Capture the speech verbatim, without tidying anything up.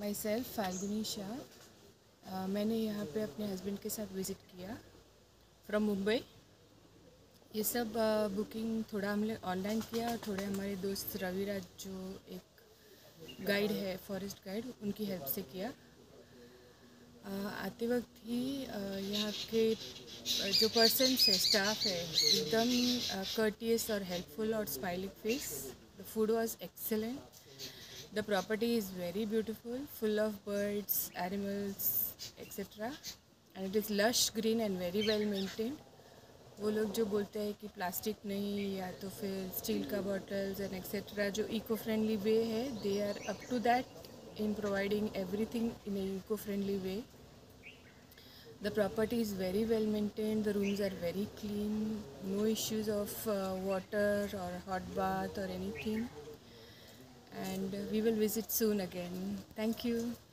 My self Falguni Shah. मैंने यहाँ पे अपने हस्बैंड के साथ विज़िट किया फ्रॉम मुंबई। ये सब बुकिंग uh, थोड़ा हमने ऑनलाइन किया और थोड़े हमारे दोस्त रविराज जो एक गाइड है, फॉरेस्ट गाइड, उनकी हेल्प से किया। uh, आते वक्त ही uh, यहाँ के जो पर्सन्स है, स्टाफ है, एकदम कर्टियस uh, और हेल्पफुल और smiling face. The food was excellent. The property is very beautiful, full of birds, animals, et cetera. And it is lush, green and very well maintained. वो लोग जो बोलते हैं कि प्लास्टिक नहीं या तो फिर स्टील का बॉटल्स एंड एक्सेट्रा, जो इको फ्रेंडली वे है, they are up to that in providing everything in a eco friendly way. The property is very well maintained. The rooms are very clean. No issues of uh, water or hot bath or anything. And we will visit soon again. Thank you.